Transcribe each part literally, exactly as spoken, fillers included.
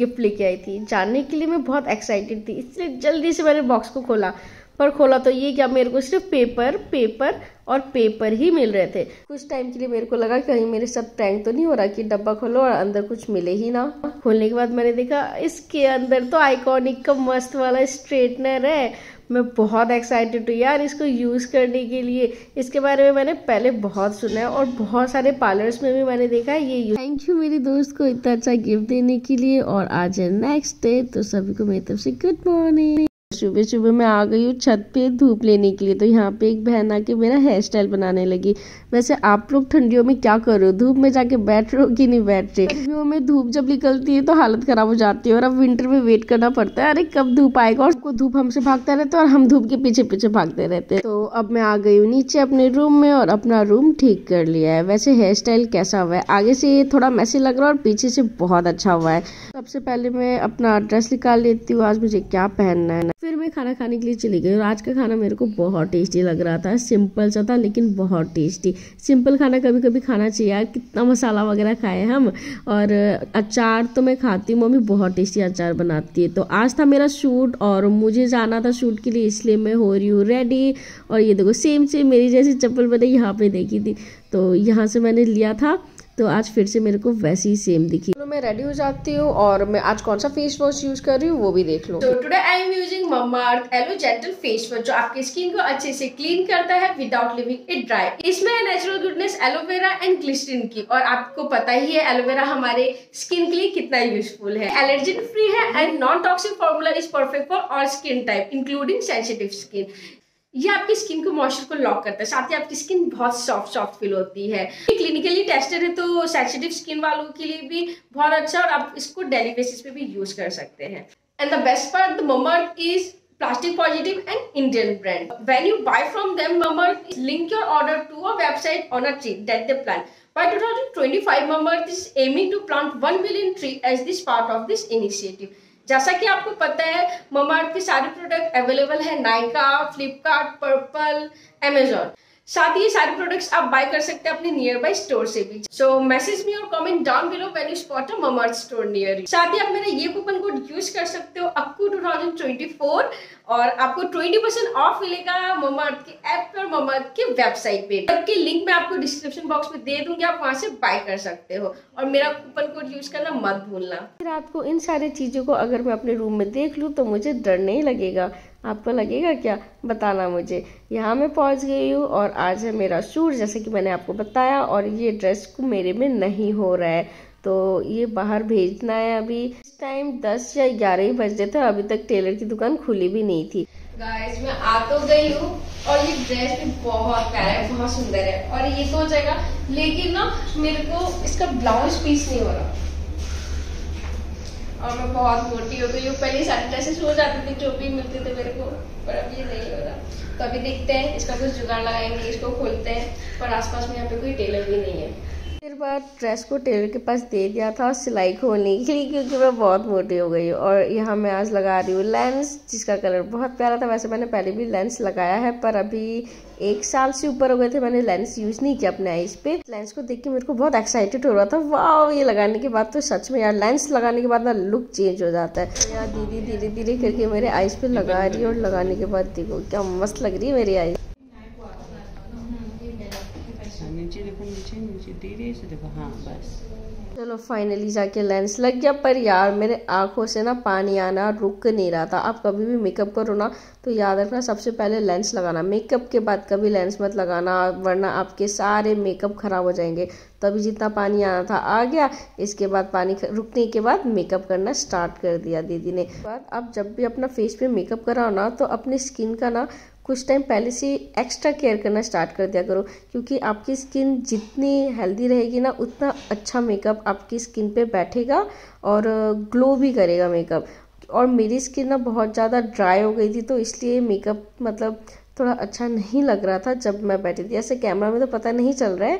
Gift लेके आई थी। जानने के लिए मैं बहुत एक्साइटेड थी, इसलिए जल्दी से मैंने बॉक्स को खोला, पर खोला तो ये क्या, मेरे को सिर्फ पेपर पेपर और पेपर ही मिल रहे थे। कुछ टाइम के लिए मेरे को लगा कहीं मेरे साथ प्रैंक तो नहीं हो रहा कि डब्बा खोलो और अंदर कुछ मिले ही ना। खोलने के बाद मैंने देखा इसके अंदर तो आइकॉनिक का मस्त वाला स्ट्रेटनर है। मैं बहुत एक्साइटेड हूँ यार इसको यूज़ करने के लिए। इसके बारे में मैंने पहले बहुत सुना है और बहुत सारे पार्लर्स में भी मैंने देखा है ये। थैंक यू मेरी दोस्त को इतना अच्छा गिफ्ट देने के लिए। और आज है नेक्स्ट डे, तो सभी को मेरी तरफ से गुड मॉर्निंग। सुबह सुबह मैं आ गई हूँ छत पे धूप लेने के लिए, तो यहाँ पे एक बहन आके मेरा हेयर स्टाइल बनाने लगी। वैसे आप लोग ठंडियों में क्या करो, धूप में जाके बैठ रहे हो कि नहीं बैठ रहे? ठंडियों में धूप जब निकलती है तो हालत खराब हो जाती है, और अब विंटर में वेट करना पड़ता है अरे कब धूप आएगा, और सबको धूप हमसे भागता रहता है और हम धूप के पीछे पीछे भागते रहते हैं। तो अब मैं आ गई हूँ नीचे अपने रूम में और अपना रूम ठीक कर लिया है। वैसे हेयर स्टाइल कैसा हुआ है, आगे से ये थोड़ा मैसी लग रहा है और पीछे से बहुत अच्छा हुआ है। सबसे पहले मैं अपना ड्रेस निकाल लेती हूँ, आज मुझे क्या पहनना है। फिर मैं खाना खाने के लिए चली गई और आज का खाना मेरे को बहुत टेस्टी लग रहा था। सिंपल सा था लेकिन बहुत टेस्टी। सिंपल खाना कभी कभी खाना चाहिए यार, कितना मसाला वगैरह खाए हम। और अचार तो मैं खाती हूँ, मम्मी बहुत टेस्टी अचार बनाती है। तो आज था मेरा शूट और मुझे जाना था शूट के लिए, इसलिए मैं हो रही हूँ रेडी। और ये देखो सेम सेम मेरी जैसी चप्पल मैंने यहाँ पर देखी थी, तो यहाँ से मैंने लिया था, तो आज फिर से मेरे को वैसी ही सेम दिखी। तो मैं रेडी हो जाती हूँ और मैं आज कौन सा फेस वॉश यूज कर रही हूँ वो भी देख लो। तो today I am using Mamaearth aloe gentle face wash, जो आपकी स्किन को अच्छे से क्लीन करता है विदाउट लिविंग इट ड्राई। इसमें है natural goodness aloe vera and glycerine की, और आपको पता ही है एलोवेरा हमारे स्किन के लिए कितना यूजफुल है। एलर्जन फ्री है and non toxic formula is perfect for all skin type including sensitive skin. ये आपकी स्किन को मॉइस्चर को लॉक करता है, साथ ही आपकी स्किन बहुत सॉफ्ट सॉफ्ट फील होती है। ये क्लिनिकली टेस्टेड है तो सेंसिटिव स्किन वालों के लिए भी बहुत अच्छा, और आप इसको डेली बेसिस पे भी यूज कर सकते हैं। And the best part, the Mamaearth is plastic positive and Indian brand. When you buy from them, Mamaearth link your order to a website on a tree that they plant. By twenty twenty-five, Mamaearth is aiming to plant one million trees as this part of this initiative. जैसा कि आपको पता है ममाअर्थ के सारे product available है Nykaa, Flipkart, purple, Amazon. साथ ही ये सारे प्रोडक्ट्स आप बाय कर सकते हैं अपने नियर बाई स्टोर से भी। सो मैसेज मी और comment down below when you spot a Mamaearth store near. साथ ही आप मेरा ये कूपन कोड यूज कर सकते हो up to two thousand twenty four, और आपको ट्वेंटी परसेंट ऑफ मिलेगा ममाअर्थ के ऐप पर, ममाअर्थ के वेबसाइट पे। सबके लिंक मैं आपको डिस्क्रिप्शन बॉक्स में दे दूंगी, आप वहां से बाय कर सकते हो, और मेरा कूपन कोड यूज करना मत भूलना। रात को इन सारी चीजों को अगर मैं अपने रूम में देख लूँ तो मुझे डर नहीं लगेगा, आपको लगेगा क्या बताना मुझे। यहाँ मैं पहुँच गई हूँ और आज है मेरा शूट जैसे कि मैंने आपको बताया, और ये ड्रेस को मेरे में नहीं हो रहा है तो ये बाहर भेजना है। अभी इस टाइम दस या ग्यारह ही बज रहे थे, अभी तक टेलर की दुकान खुली भी नहीं थी। गाइस मैं आ तो गई हूँ और ये ड्रेस भी बहुत प्यारा है, बहुत सुंदर है, और ये तो हो जाएगा, लेकिन ना मेरे को इसका ब्लाउज पीस नहीं हो रहा और मैं बहुत मोटी हो गई हूँ। पहले सारी ड्रेसेस हो जाती थी जो भी मिलते थे मेरे को, पर अब ये नहीं हो रहा। तो अभी देखते हैं इसका कुछ जुगाड़ लगाएंगे, इसको खोलते हैं, पर आसपास में यहाँ पे कोई टेलर भी नहीं है। फिर बाद ड्रेस को टेलर के पास दे दिया था सिलाई खोलने के लिए क्योंकि मैं बहुत मोटी हो गई। और यहाँ मैं आज लगा रही हूँ लेंस, जिसका कलर बहुत प्यारा था। वैसे मैंने पहले भी लेंस लगाया है, पर अभी एक साल से ऊपर हो गए थे मैंने लेंस यूज़ नहीं किया अपने आईज पे। लेंस को देख के मेरे को बहुत एक्साइटेड हो रहा था, वाह ये लगाने के बाद तो सच में यार लेंस लगाने के बाद ना लुक चेंज हो जाता है। यार धीरे धीरे धीरे करके मेरे आईज पे लगा रही है, और लगाने के बाद देखो क्या मस्त लग रही है मेरी आईज। धीरे से देखो, हाँ बस। चलो फाइनली जाके लेंस लग गया, पर यार मेरे आंखों से ना पानी आना रुक नहीं रहा था। आप कभी भी मेकअप करो ना तो याद रखना सबसे पहले लेंस लगाना, मेकअप के बाद कभी लेंस मत लगाना, वरना आपके सारे मेकअप खराब हो जाएंगे। तभी जितना पानी आना था आ गया, इसके बाद पानी रुकने के बाद मेकअप करना स्टार्ट कर दिया दीदी ने। बाद आप जब भी अपना फेस पे मेकअप कराओ ना तो अपनी स्किन का ना कुछ टाइम पहले से एक्स्ट्रा केयर करना स्टार्ट कर दिया करो, क्योंकि आपकी स्किन जितनी हेल्दी रहेगी ना उतना अच्छा मेकअप आपकी स्किन पे बैठेगा और ग्लो भी करेगा मेकअप। और मेरी स्किन ना बहुत ज़्यादा ड्राई हो गई थी तो इसलिए मेकअप मतलब थोड़ा अच्छा नहीं लग रहा था जब मैं बैठी थी। ऐसे कैमरा में तो पता नहीं चल रहा है,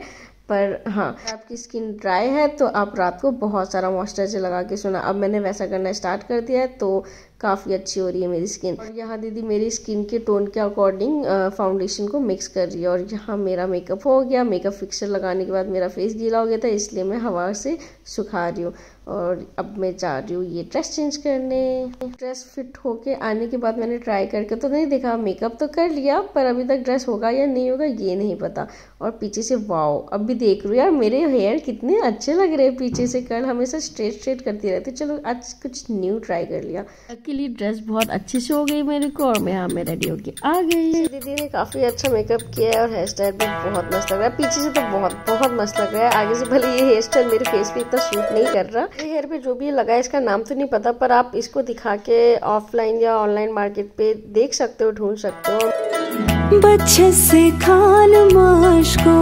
पर हाँ आपकी स्किन ड्राई है तो आप रात को बहुत सारा मॉइस्चराइजर लगा के सोना। अब मैंने वैसा करना स्टार्ट कर दिया है, तो काफ़ी अच्छी हो रही है मेरी स्किन। और यहाँ दीदी मेरी स्किन के टोन के अकॉर्डिंग फाउंडेशन को मिक्स कर रही है। और यहाँ मेरा मेकअप हो गया, मेकअप फिक्सर लगाने के बाद मेरा फेस गीला हो गया था इसलिए मैं हवा से सुखा रही हूँ। और अब मैं जा रही हूँ ये ड्रेस चेंज करने। ड्रेस फिट होके आने के बाद मैंने ट्राई करके तो नहीं देखा, मेकअप तो कर लिया पर अभी तक ड्रेस होगा या नहीं होगा ये नहीं पता। और पीछे से वाओ अभी देख रही हूँ यार मेरे हेयर कितने अच्छे लग रहे हैं पीछे से, कर्ल हमेशा स्ट्रेट स्ट्रेट करती रहती। चलो आज कुछ न्यू ट्राई कर लिया। के लिए ड्रेस बहुत अच्छे से हो गई मेरे को और मैं यहाँ में रेडी होके आ गई। दीदी ने काफी अच्छा मेकअप किया है और हेयर स्टाइल भी बहुत मस्त लग रहा है, पीछे से तो बहुत बहुत मस्त लग रहा है, आगे से भले ये हेयर स्टाइल मेरे फेस पे इतना सूट नहीं कर रहा। ये हेयर पे जो भी लगा है इसका नाम तो नहीं पता पर आप इसको दिखा के ऑफलाइन या ऑनलाइन मार्केट पे देख सकते हो, ढूंढ सकते हो। बच्चे से खान माश को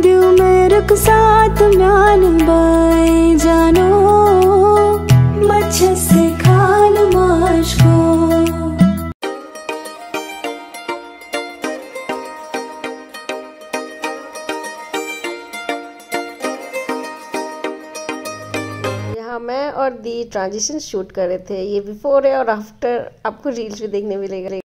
दिल में रख साथ म्यान बाई जानो बच्चे से खान माश को। यहाँ मैं और दी ट्रांजिशन शूट कर रहे थे, ये बिफोर है और आफ्टर आपको रील्स भी देखने मिलेगा।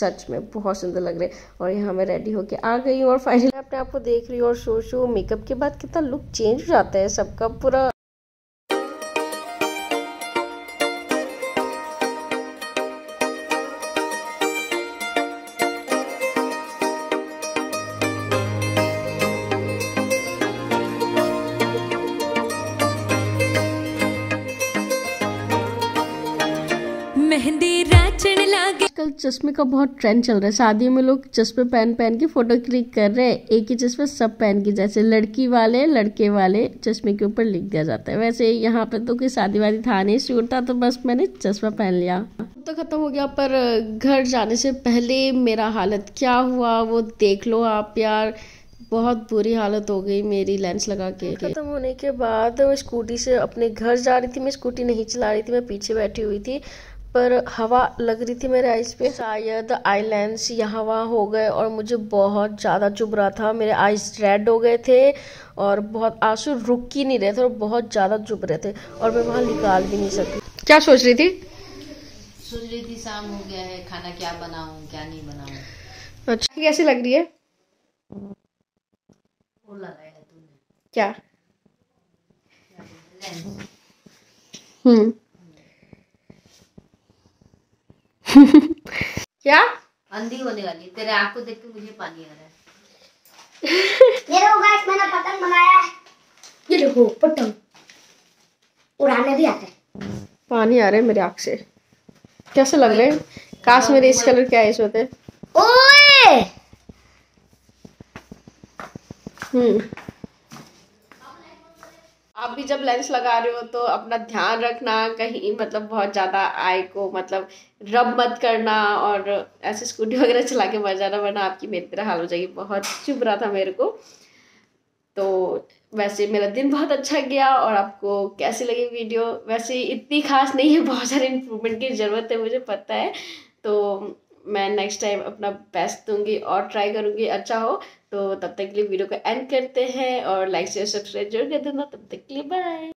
सच में बहुत सुंदर लग रहे हैं। और यहाँ मैं रेडी होके आ गई हूँ और फाइनली अपने आप को देख रही हूँ और सोचो मेकअप के बाद कितना लुक चेंज हो जाता है सबका पूरा। आजकल चश्मे का बहुत ट्रेंड चल रहा है, शादियों में लोग चश्मे पहन पहन के फोटो क्लिक कर रहे हैं, एक ही चश्मे सब पहन के, जैसे लड़की वाले लड़के वाले चश्मे के ऊपर लिख दिया जाता है। वैसे यहाँ पे तो कोई शादी वादी था नहीं, शूट था तो बस मैंने चश्मा पहन लिया। तो खत्म हो गया पर घर जाने से पहले मेरा हालत क्या हुआ वो देख लो आप यार, बहुत बुरी हालत हो गई मेरी लेंस लगा के। खत्म होने के बाद मैं स्कूटी से अपने घर जा रही थी, मैं स्कूटी नहीं चला रही थी, मैं पीछे बैठी हुई थी पर हवा लग रही थी मेरे आईज पे, शायद आई लेंस यहाँ वहाँ हो गए और मुझे बहुत ज़्यादा चुभ रहा था, मेरे आईज रेड हो गए थे और बहुत आंसू रुक ही नहीं रहे थे और बहुत ज़्यादा चुभ रहे थे और मैं वहाँ निकाल भी नहीं सकी। क्या सोच रही थी? सोच रही थी शाम हो गया है, खाना क्या बनाऊँ क्या नहीं बनाऊँ। अच्छा कैसी लग रही है? बोला है तूने। क्या? हम्म क्या अंधी होने वाली, तेरे आँख को देख के मुझे पानी आ रहा है। ये देखो गाइस मैंने पतंग बनाया है, ये देखो पतंग उड़ाने भी आता है। पानी आ रहा है मेरे आँख से, कैसे लग रहे हैं? काश मेरे इस कलर के आईज होते। ओए हम्म आप भी जब लेंस लगा रहे हो तो अपना ध्यान रखना, कहीं मतलब बहुत ज़्यादा आई को मतलब रब मत करना और ऐसे स्कूटी वगैरह चला के मत जाना वरना आपकी मेरी तरह हाल हो जाएगी। बहुत चुभ रहा था मेरे को। तो वैसे मेरा दिन बहुत अच्छा गया और आपको कैसी लगी वीडियो? वैसे इतनी खास नहीं है, बहुत सारे इम्प्रूवमेंट की ज़रूरत है मुझे पता है, तो मैं नेक्स्ट टाइम अपना बेस्ट दूंगी और ट्राई करूंगी अच्छा हो। तो तब तक के लिए वीडियो को एंड करते हैं और लाइक शेयर सब्सक्राइब जरूर कर देना। तब तक के लिए बाय।